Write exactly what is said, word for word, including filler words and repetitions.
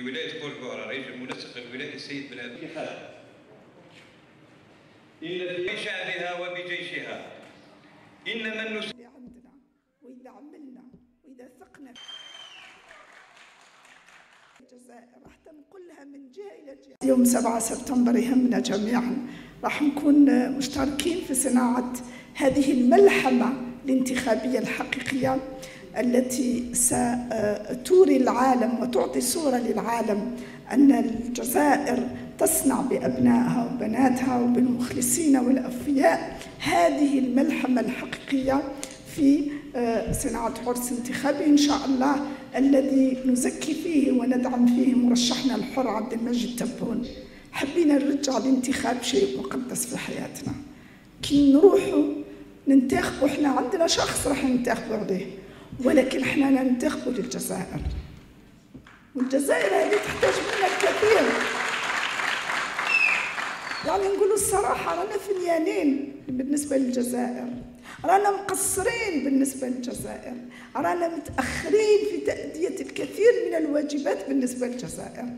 بولاية بور البحراء، رئيس المنسق الولائي السيد بن عبد المجيد. بشعبها وبجيشها إنما النس... إذا عمدنا وإذا عملنا وإذا ثقنا الجزائر راح تنقلها من جهة إلى جهة. يوم سبعة سبتمبر يهمنا جميعا، راح نكون مشتركين في صناعة هذه الملحمة الانتخابية الحقيقية التي ستوري العالم وتعطي صورة للعالم أن الجزائر تصنع بأبنائها وبناتها وبالمخلصين والأوفياء هذه الملحمة الحقيقية في صناعة عرس انتخابي إن شاء الله الذي نزكي فيه وندعم فيه مرشحنا الحر عبد المجيد تبون. حبينا نرجع الانتخاب شيء مقدس في حياتنا، كي نروحوا ننتخبوا، احنا عندنا شخص راح ننتخبوا عليه، ولكن احنا ننتخبوا للجزائر، والجزائر هذه تحتاج منا الكثير. يعني نقولوا الصراحة رانا فنيانين بالنسبة للجزائر، رانا مقصرين بالنسبة للجزائر، رانا متأخرين في تأدية الكثير من الواجبات بالنسبة للجزائر.